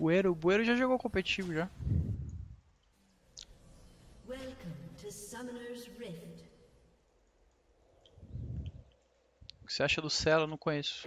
Bueiro, o Bueiro já jogou competitivo já. Welcome to Summoner's Rift. O que você acha do Celo? Eu não conheço.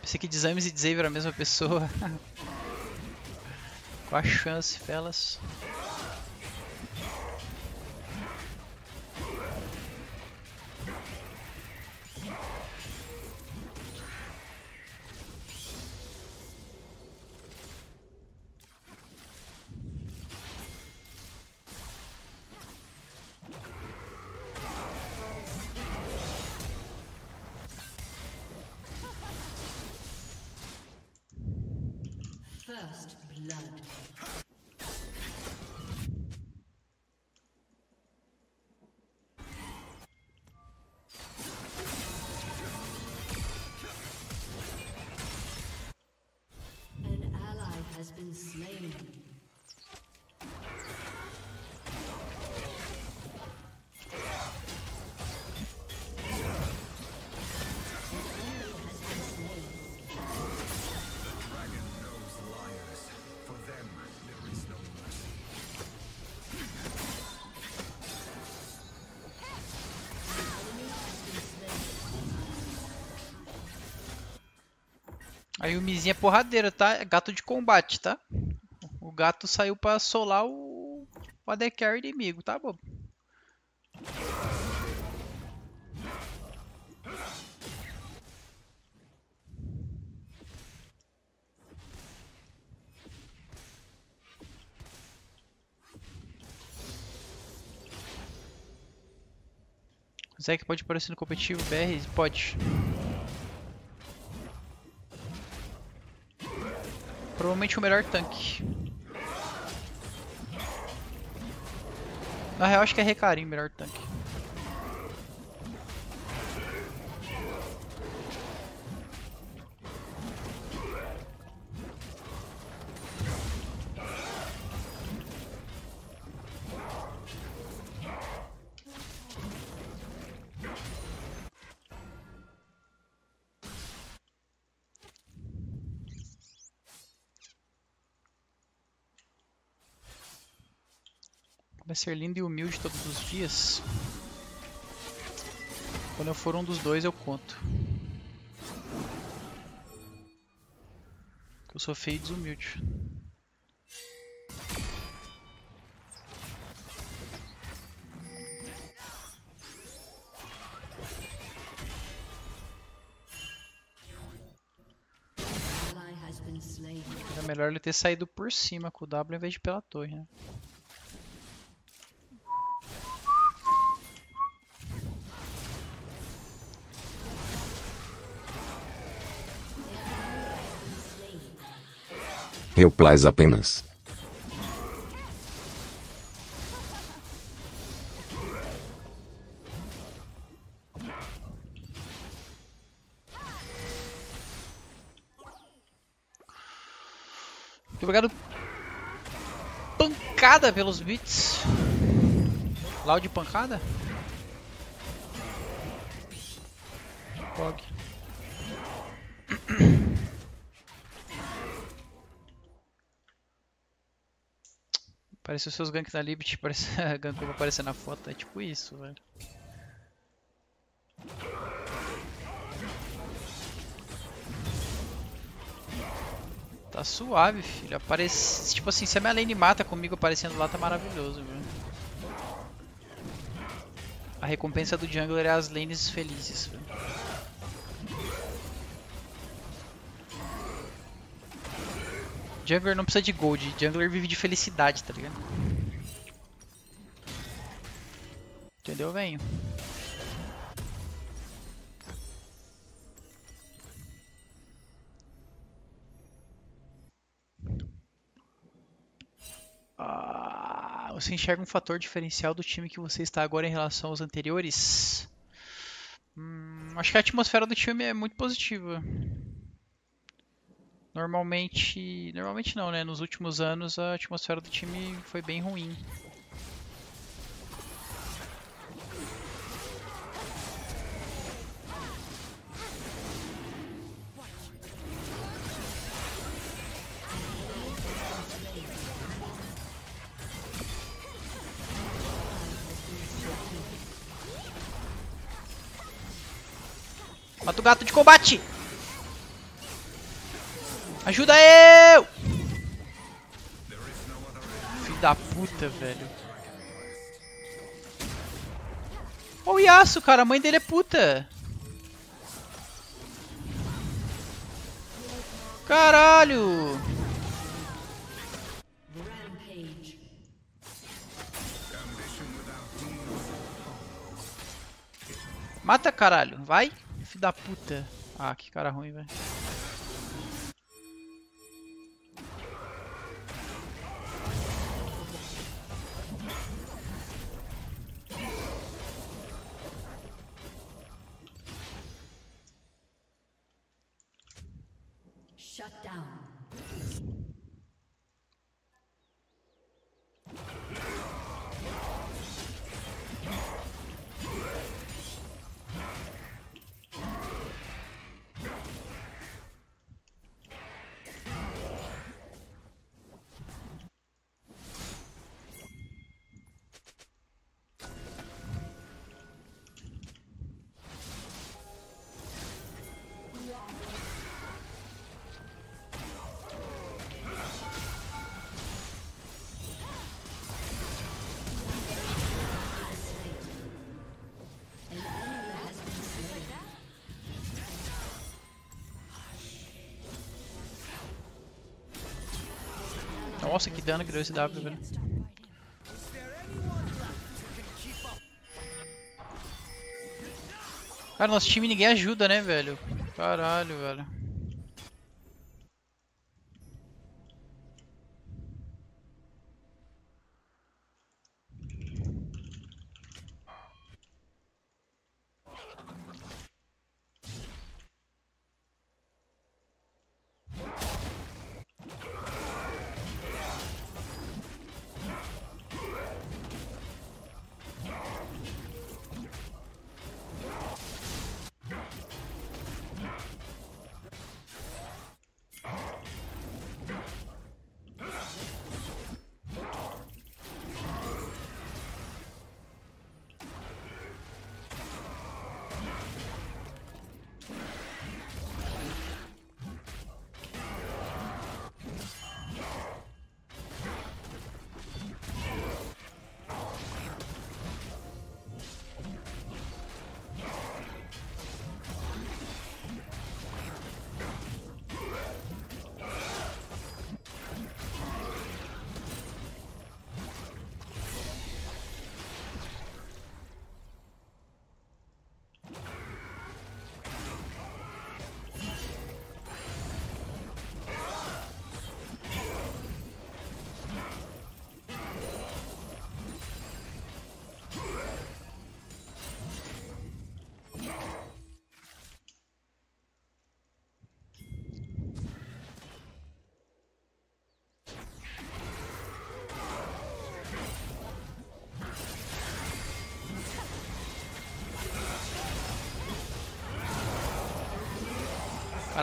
Pensei que Desames e Dzeiv era a mesma pessoa. Qual a chance, fellas? First blood. Aí o Mizinha é porradeira, tá? Gato de combate, tá? O gato saiu pra solar o AD Carry inimigo, tá bom? O Zac pode aparecer no competitivo BR? Pode. Provavelmente o melhor tanque. Na real acho que é Recarim o melhor tanque. Vai ser lindo e humilde todos os dias. Quando eu for um dos dois eu conto. Eu sou feio e desumilde. Era melhor ele ter saído por cima com o W em vez de pela torre, né? Replays apenas. Obrigado. Pancada pelos bits. Loud pancada. Pog. Parece os seus ganks na Lippt, parece a Gankova aparecer na foto, é tipo isso, velho. Tá suave, filho. Aparece... Tipo assim, se a minha lane mata comigo aparecendo lá, tá maravilhoso, viu? A recompensa do jungler é as lanes felizes, viu? Jungler não precisa de gold. Jungler vive de felicidade, tá ligado? Entendeu, velho? Você enxerga um fator diferencial do time que você está agora em relação aos anteriores? Acho que a atmosfera do time é muito positiva. Normalmente não, né? Nos últimos anos a atmosfera do time foi bem ruim. Mata o gato de combate! Ajuda eu! Filho da puta, velho. Olha o Yasuo, cara. A mãe dele é puta. Caralho! Mata, caralho. Vai. Filho da puta. Ah, que cara ruim, velho. Shut down. Nossa, que dano que deu esse W, velho. Cara, nosso time ninguém ajuda, né, velho? Caralho, velho.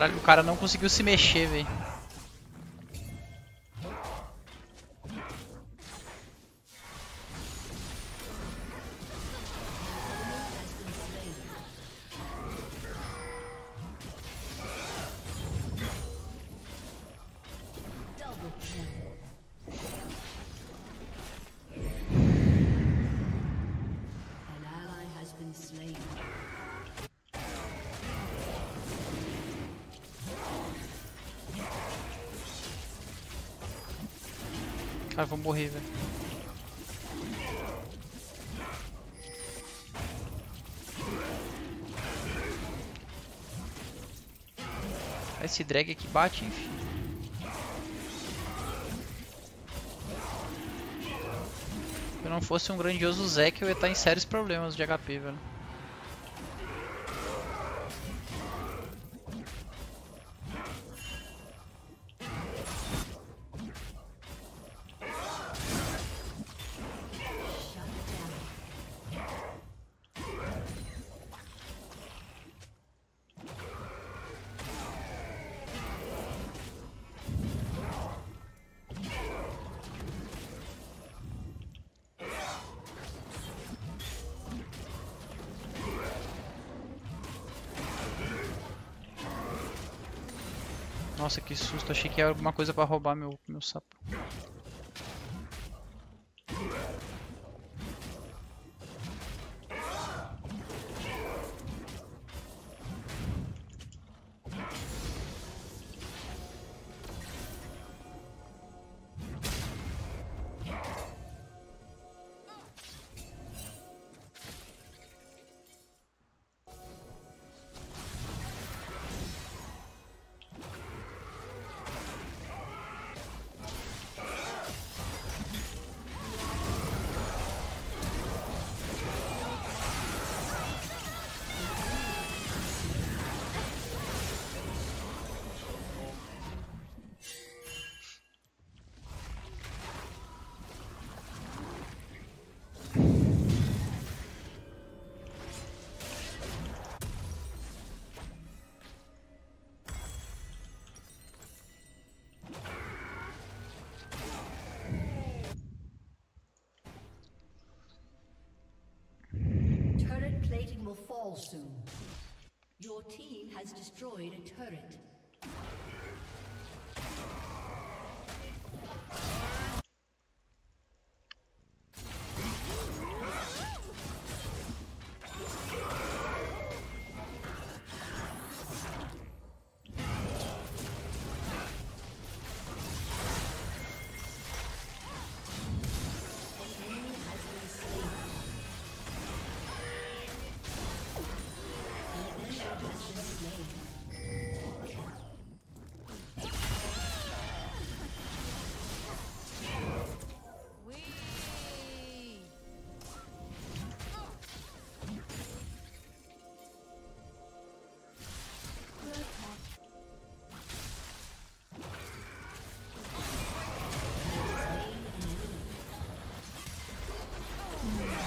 Caralho, o cara não conseguiu se mexer, velho. Cara, vou morrer, velho. Esse drag aqui bate, enfim. Se eu não fosse um grandioso Zac, eu ia estar em sérios problemas de HP, velho. Nossa, que susto, achei que era alguma coisa pra roubar meu sapo. Plating will fall soon. Your team has destroyed a turret.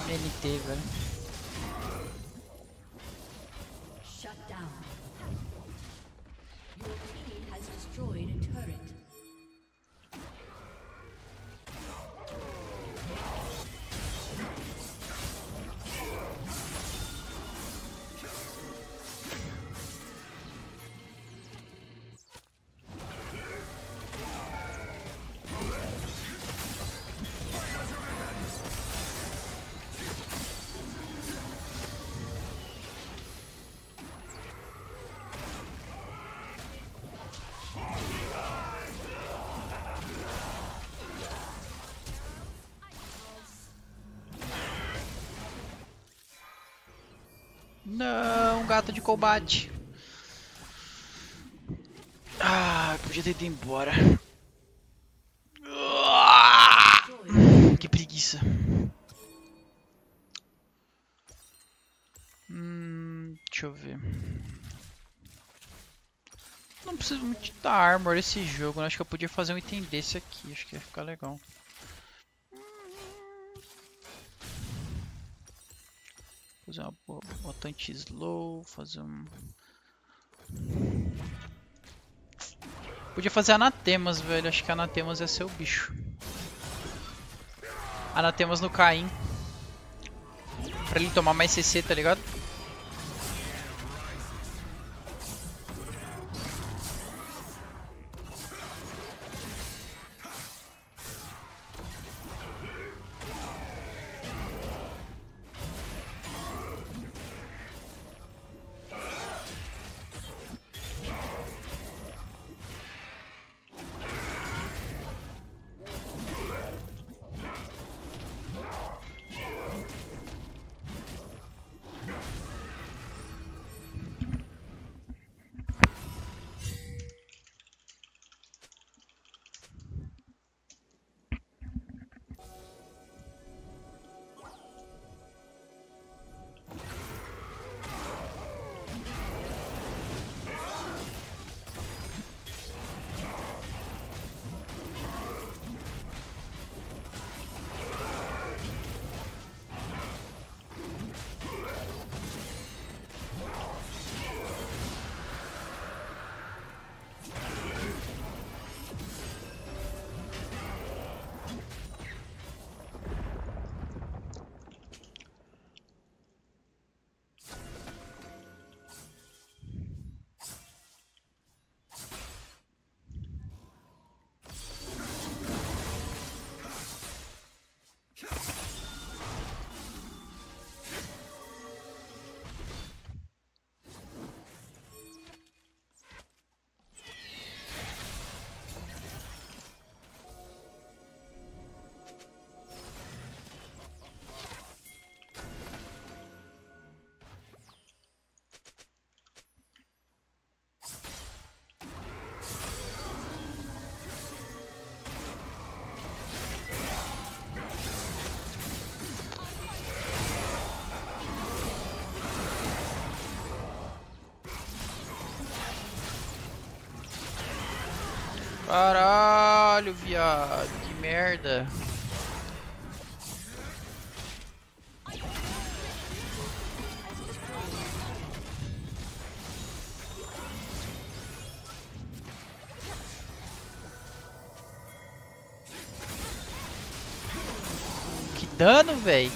NT, velho. Shut down. Your team has destroyed a turret. Não, gato de combate. Ah, podia ter ido embora. Que preguiça. Deixa eu ver. Não preciso muito da armor esse jogo, né? Acho que eu podia fazer um item desse aqui, acho que ia ficar legal. Fazer uma botante slow, fazer um... Podia fazer Anatemas, velho. Acho que Anatemas ia ser o bicho. Anatemas no Kayn. Pra ele tomar mais CC, tá ligado? Caralho, viado, que merda. Que dano, véi.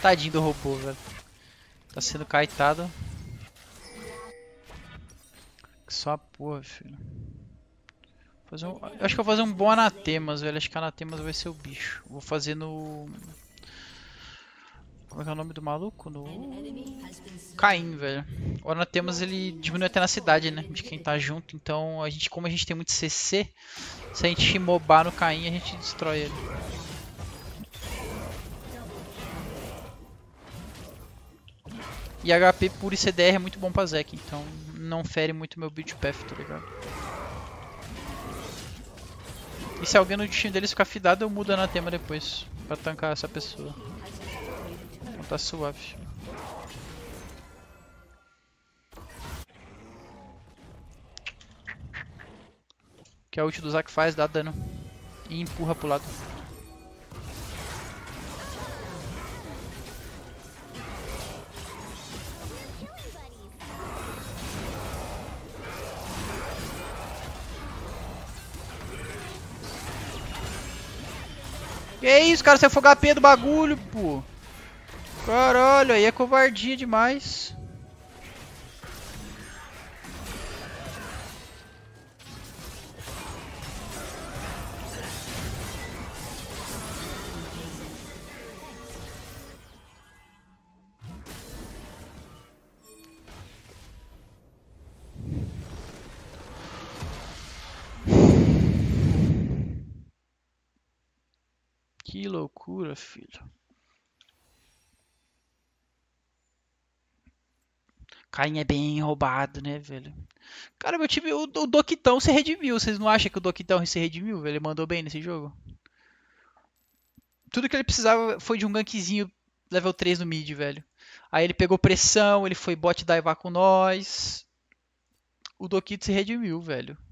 Tadinho do robô, velho. Tá sendo caetado. Que só a porra, filho. Fazer um... Acho que eu vou fazer um bom Anatemas, velho. Acho que Anatemas vai ser o bicho. Vou fazer no... Como é que é o nome do maluco? No... Kayn, velho. O Anatemas, ele diminui até na cidade, né? De quem tá junto. Então, a gente, como a gente tem muito CC, se a gente mobar no Kayn, a gente destrói ele. E HP puro e CDR é muito bom pra Zac, então não fere muito meu build path, tá ligado? E se alguém no time deles ficar fidado, eu mudo a Anatema depois, pra tancar essa pessoa. Então tá suave. O que a ult do Zac faz, dá dano. E empurra pro lado. Que isso, cara, você afogar a P do bagulho, pô. Caralho, aí é covardia demais. Que loucura, filho. Kayn é bem roubado, né, velho? Cara, meu time, o Dokitão se redimiu. Vocês não acham que o Dokitão se redimiu, velho? Ele mandou bem nesse jogo. Tudo que ele precisava foi de um gankzinho level 3 no mid, velho. Aí ele pegou pressão, ele foi bot divar com nós. O Dokito se redimiu, velho.